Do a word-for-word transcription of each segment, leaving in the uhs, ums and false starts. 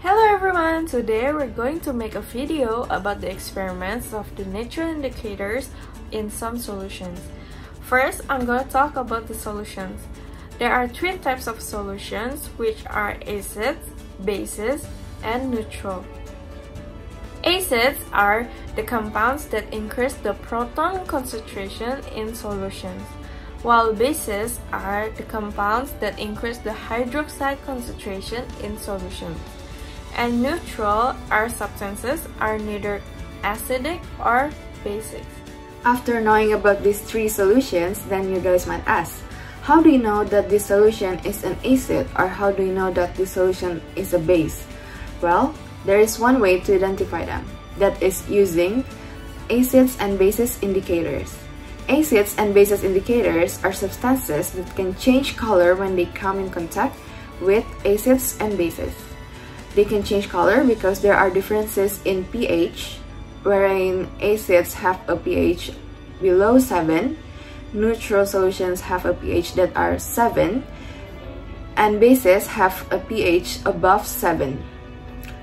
Hello everyone! Today we're going to make a video about the experiments of the natural indicators in some solutions. First, I'm going to talk about the solutions. There are three types of solutions, which are acids, bases, and neutral. Acids are the compounds that increase the proton concentration in solutions, while bases are the compounds that increase the hydroxide concentration in solutions. And neutral are substances are neither acidic or basic. After knowing about these three solutions, then you guys might ask, how do you know that this solution is an acid, or how do you know that this solution is a base? Well, there is one way to identify them, that is using acids and bases indicators. Acids and bases indicators are substances that can change color when they come in contact with acids and bases. They can change color because there are differences in pH, wherein acids have a pH below seven, neutral solutions have a pH that are seven, and bases have a pH above seven.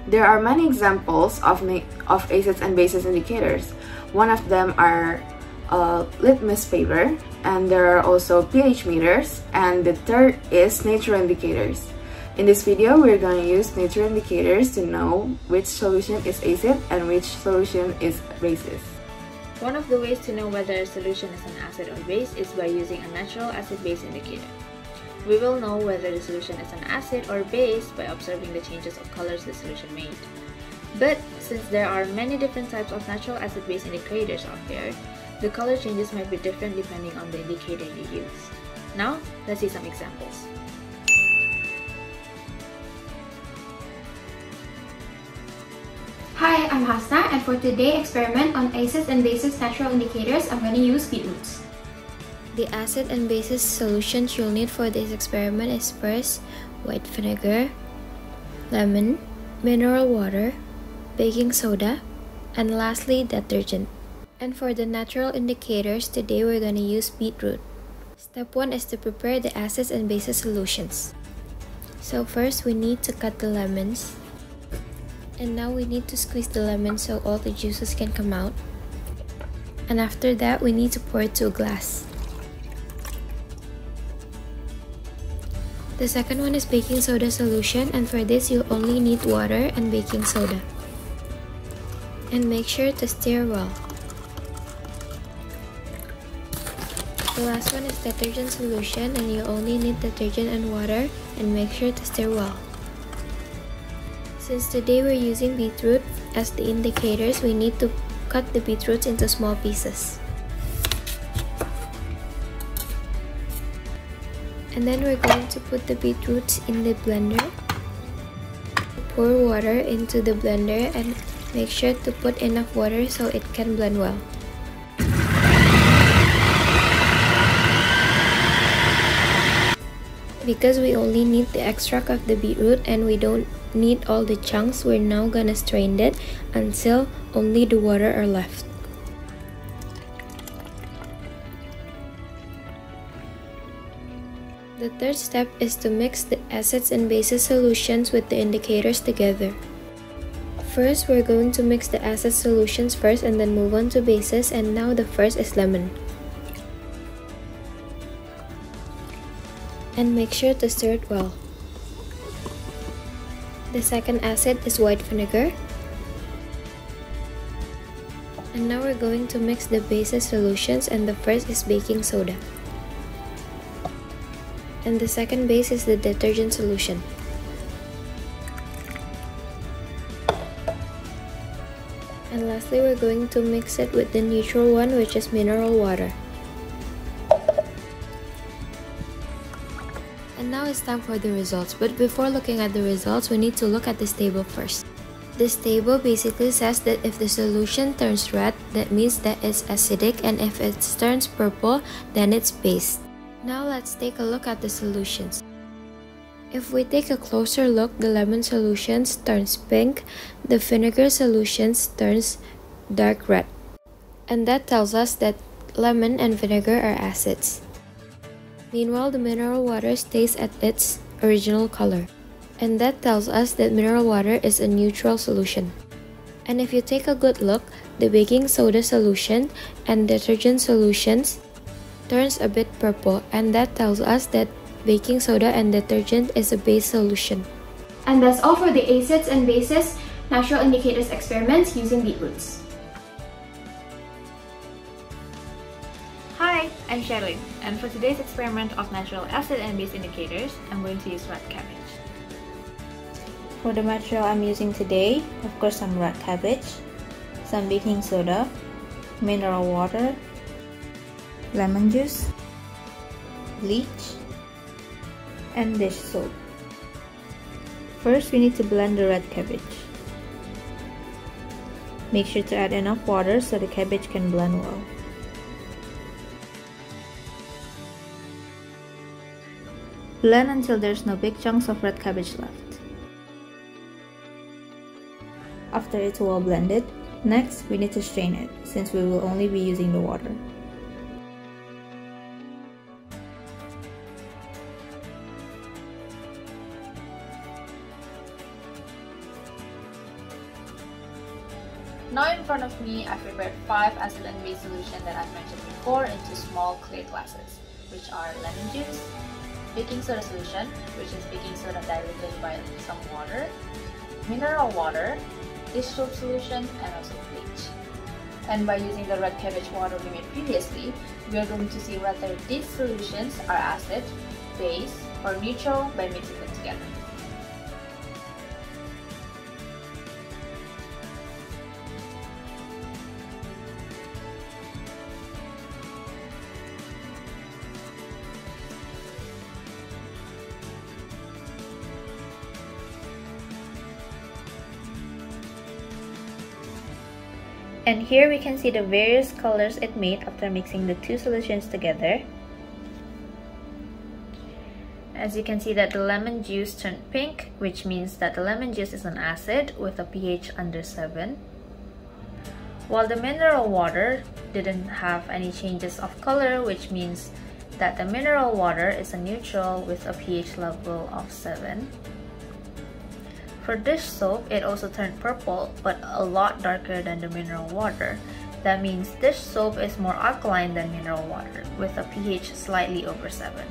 There are many examples of, of acids and bases indicators. One of them are a litmus paper, and there are also pH meters, and the third is natural indicators. In this video, we're going to use natural indicators to know which solution is acid and which solution is bases. One of the ways to know whether a solution is an acid or base is by using a natural acid-base indicator. We will know whether the solution is an acid or base by observing the changes of colors the solution made. But since there are many different types of natural acid-base indicators out there, the color changes might be different depending on the indicator you use. Now, let's see some examples. Hi, I'm Hasna, and for today's experiment on acids and bases natural indicators, I'm going to use beet roots. The acid and bases solutions you'll need for this experiment is first, white vinegar, lemon, mineral water, baking soda, and lastly, detergent. And for the natural indicators, today we're going to use beetroot. Step one is to prepare the acids and bases solutions. So first, we need to cut the lemons. And now we need to squeeze the lemon so all the juices can come out. And after that, we need to pour it to a glass. The second one is baking soda solution, and for this, you only need water and baking soda. And make sure to stir well. The last one is detergent solution, and you only need detergent and water, and make sure to stir well. Since today we're using beetroot as the indicators, we need to cut the beetroots into small pieces. And then we're going to put the beetroots in the blender. Pour water into the blender and make sure to put enough water so it can blend well. Because we only need the extract of the beetroot and we don't need all the chunks, we're now gonna strain it until only the water are left. The third step is to mix the acids and bases solutions with the indicators together. First, we're going to mix the acid solutions first and then move on to bases, and now the first is lemon. And make sure to stir it well. The second acid is white vinegar. And now we're going to mix the bases solutions, and the first is baking soda. And the second base is the detergent solution. And lastly, we're going to mix it with the neutral one, which is mineral water. And now it's time for the results, but before looking at the results, we need to look at this table first. This table basically says that if the solution turns red, that means that it's acidic, and if it turns purple, then it's base. Now let's take a look at the solutions. If we take a closer look, the lemon solutions turns pink, the vinegar solutions turns dark red. And that tells us that lemon and vinegar are acids. Meanwhile, the mineral water stays at its original color. and that tells us that mineral water is a neutral solution. And if you take a good look, the baking soda solution and detergent solutions turns a bit purple, and that tells us that baking soda and detergent is a base solution. And that's all for the acids and bases natural indicators experiments using beetroots. Hi, I'm Sherlyn, and for today's experiment of natural acid and base indicators, I'm going to use red cabbage. For the material I'm using today, of course some red cabbage, some baking soda, mineral water, lemon juice, bleach, and dish soap. First, we need to blend the red cabbage. Make sure to add enough water so the cabbage can blend well. Blend until there's no big chunks of red cabbage left. After it's well blended, next we need to strain it, since we will only be using the water. Now in front of me, I've prepared five acid and base solutions that I've mentioned before into small clay glasses, which are lemon juice, baking soda solution, which is baking soda diluted by some water, mineral water, dish soap solution, and also bleach. And by using the red cabbage water we made previously, we are going to see whether these solutions are acid, base, or neutral by mixing them together. And here we can see the various colors it made after mixing the two solutions together. As you can see that the lemon juice turned pink, which means that the lemon juice is an acid with a pH under seven. While the mineral water didn't have any changes of color, which means that the mineral water is a neutral with a pH level of seven. For dish soap, it also turned purple, but a lot darker than the mineral water. That means dish soap is more alkaline than mineral water, with a pH slightly over seven.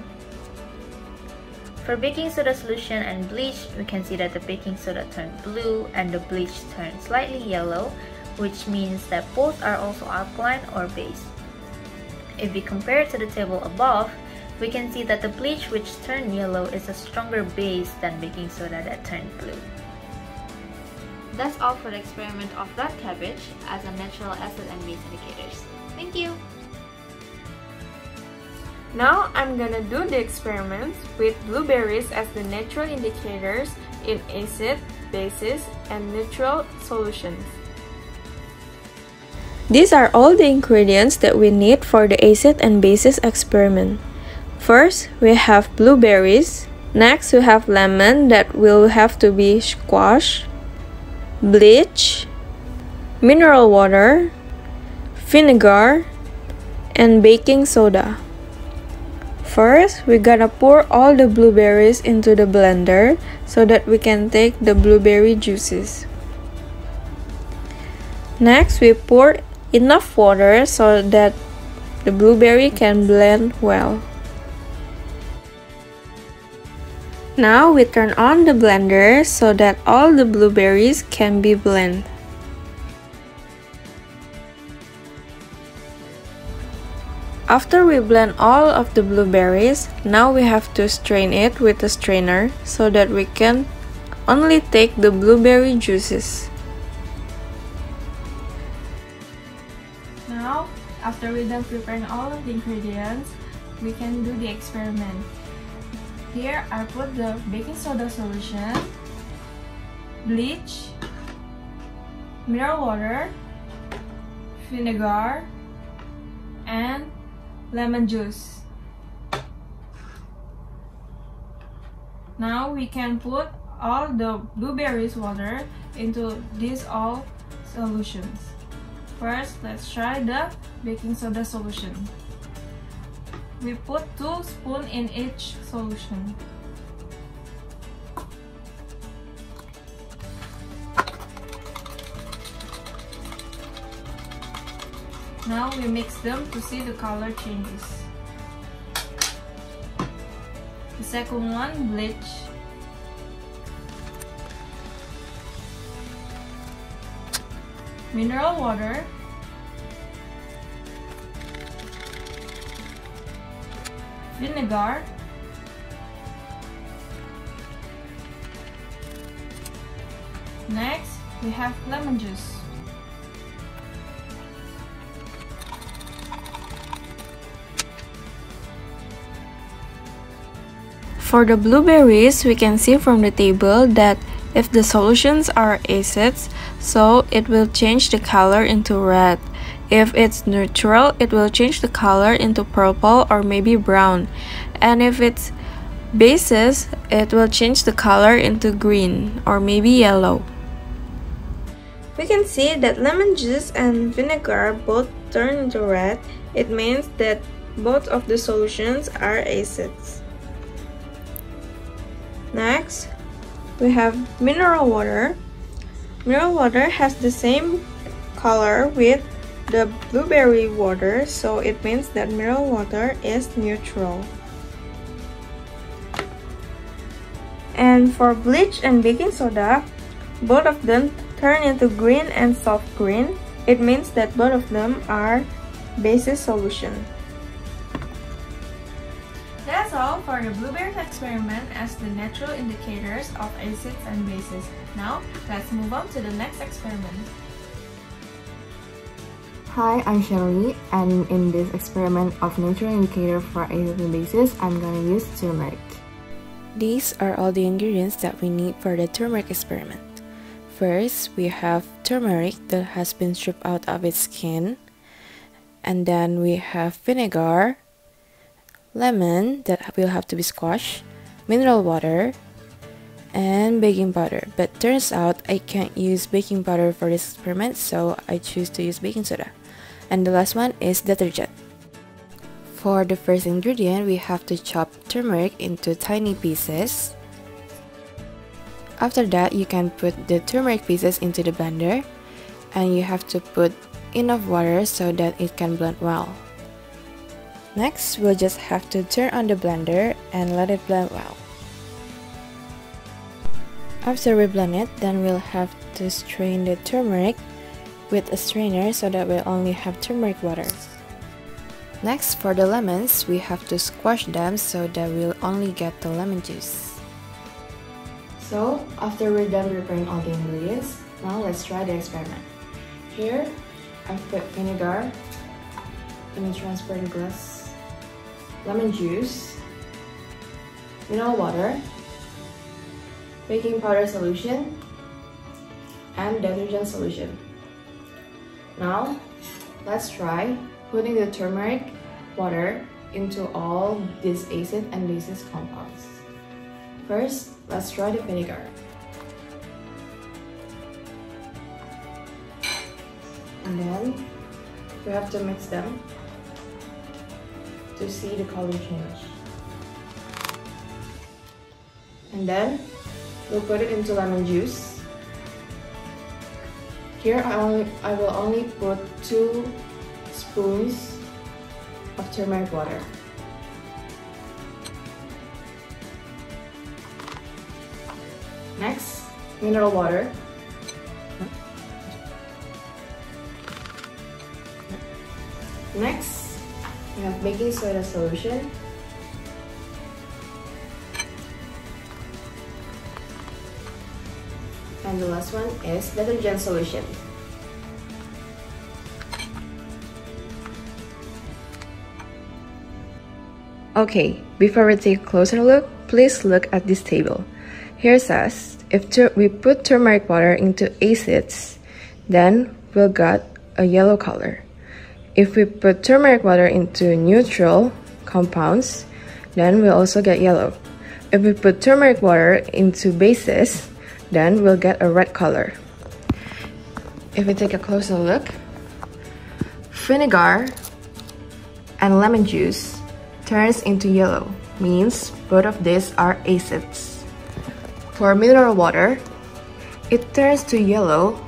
For baking soda solution and bleach, we can see that the baking soda turned blue and the bleach turned slightly yellow, which means that both are also alkaline or base. If we compare it to the table above, we can see that the bleach which turned yellow is a stronger base than baking soda that turned blue. That's all for the experiment of red cabbage as a natural acid and base indicators. Thank you! Now I'm gonna do the experiments with blueberries as the natural indicators in acid, bases, and neutral solutions. These are all the ingredients that we need for the acid and bases experiment. First, we have blueberries. Next, we have lemon that will have to be squashed, bleach, mineral water, vinegar, and baking soda. First, we're gonna pour all the blueberries into the blender so that we can take the blueberry juices. Next, we pour enough water so that the blueberry can blend well. Now we turn on the blender so that all the blueberries can be blended. After we blend all of the blueberries, now we have to strain it with a strainer so that we can only take the blueberry juices. Now, after we're done preparing all of the ingredients, we can do the experiment. Here, I put the baking soda solution, bleach, mineral water, vinegar, and lemon juice. Now we can put all the blueberries water into these all solutions. First, let's try the baking soda solution. We put two spoons in each solution. Now we mix them to see the color changes. The second one, bleach. Mineral water. Vinegar. Next, we have lemon juice. For the blueberries, we can see from the table that if the solutions are acids, so it will change the color into red. If it's neutral, it will change the color into purple or maybe brown. And if it's bases, it will change the color into green or maybe yellow. We can see that lemon juice and vinegar both turn into red. It means that both of the solutions are acids. Next, we have mineral water. Mineral water has the same color with the blueberry water, so it means that mineral water is neutral. And for bleach and baking soda, both of them turn into green and soft green. It means that both of them are basis solution. That's all for the blueberries experiment as the natural indicators of acids and bases. Now, let's move on to the next experiment. Hi, I'm Sherlyn, and in this experiment of natural indicator for acids and bases, I'm gonna use turmeric. These are all the ingredients that we need for the turmeric experiment. First, we have turmeric that has been stripped out of its skin. And then we have vinegar, lemon that will have to be squashed, mineral water, and baking powder. But turns out I can't use baking powder for this experiment, so I choose to use baking soda. And the last one is detergent. For the first ingredient, we have to chop turmeric into tiny pieces. After that, you can put the turmeric pieces into the blender, and you have to put enough water so that it can blend well. Next, we'll just have to turn on the blender and let it blend well. After we blend it, then we'll have to strain the turmeric with a strainer so that we'll only have turmeric water. Next, for the lemons, we have to squash them so that we'll only get the lemon juice. So, after we're done preparing all the ingredients, now let's try the experiment. Here, I've put vinegar in a transparent glass, lemon juice, mineral water, baking powder solution, and detergent solution. Now, let's try putting the turmeric water into all these acid and bases compounds. First, let's try the vinegar. And then, we have to mix them to see the color change. And then we'll put it into lemon juice. Here I, only, I will only put two spoons of turmeric water. Next, mineral water. Next, we have baking soda solution. And the last one is detergent solution. Okay, before we take a closer look, please look at this table. Here says, if we put turmeric water into acids, then we'll get a yellow color. If we put turmeric water into neutral compounds, then we'll also get yellow. If we put turmeric water into bases, then we'll get a red color. If we take a closer look, vinegar and lemon juice turns into yellow, means both of these are acids. For mineral water, it turns to yellow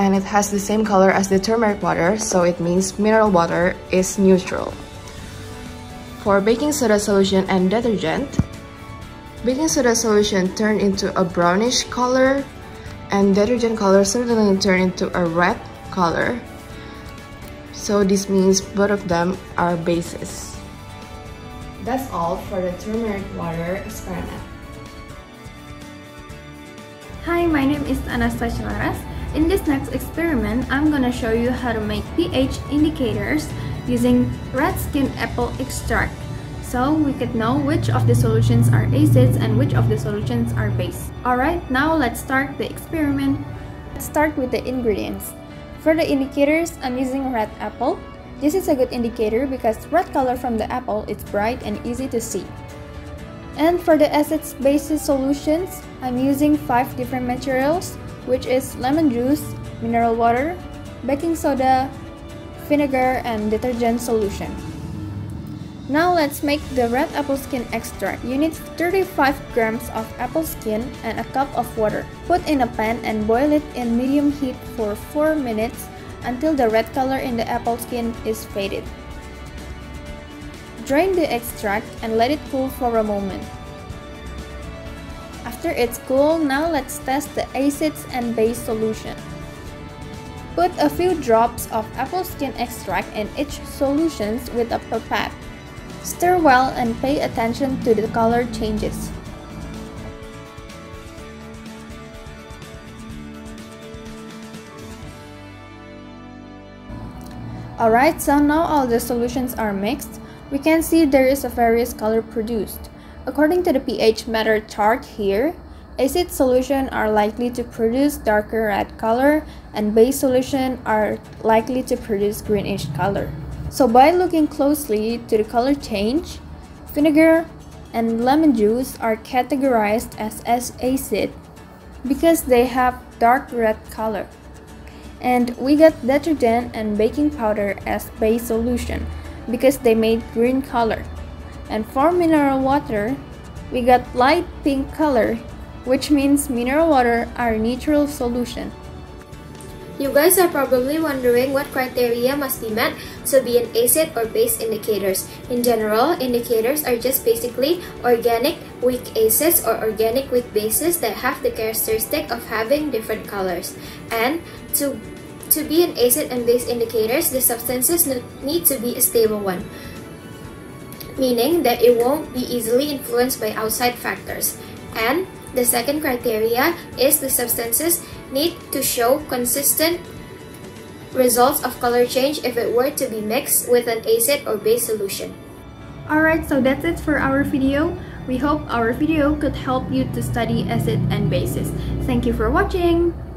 and it has the same color as the turmeric water, so it means mineral water is neutral. For baking soda solution and detergent, baking soda solution turned into a brownish color and detergent color suddenly turned into a red color. So this means both of them are bases. That's all for the turmeric water experiment. Hi, my name is Anastasia Laras. In this next experiment, I'm gonna show you how to make pH indicators using red skin apple extract, so we could know which of the solutions are acids and which of the solutions are base. Alright, now let's start the experiment. Let's start with the ingredients. For the indicators, I'm using red apple. This is a good indicator because red color from the apple is bright and easy to see. And for the acids bases solutions, I'm using five different materials, which is lemon juice, mineral water, baking soda, vinegar, and detergent solution. Now let's make the red apple skin extract. You need thirty-five grams of apple skin and a cup of water. Put in a pan and boil it in medium heat for four minutes until the red color in the apple skin is faded. Drain the extract and let it cool for a moment. After it's cool, now let's test the acids and base solution. Put a few drops of apple skin extract in each solution with a pipette. Stir well and pay attention to the color changes. Alright, so now all the solutions are mixed. We can see there is a various color produced. According to the pH matter chart here, acid solution are likely to produce darker red color and base solution are likely to produce greenish color. So by looking closely to the color change, vinegar and lemon juice are categorized as acid because they have dark red color. And we got detergent and baking powder as base solution because they made green color. And for mineral water, we got light pink color, which means mineral water are neutral solution. You guys are probably wondering what criteria must be met to be an acid or base indicators. In general, indicators are just basically organic weak acids or organic weak bases that have the characteristic of having different colors. And to, to be an acid and base indicators, the substances need to be a stable one, meaning that it won't be easily influenced by outside factors. And the second criteria is the substances need to show consistent results of color change if it were to be mixed with an acid or base solution. Alright, so that's it for our video. We hope our video could help you to study acid and bases. Thank you for watching!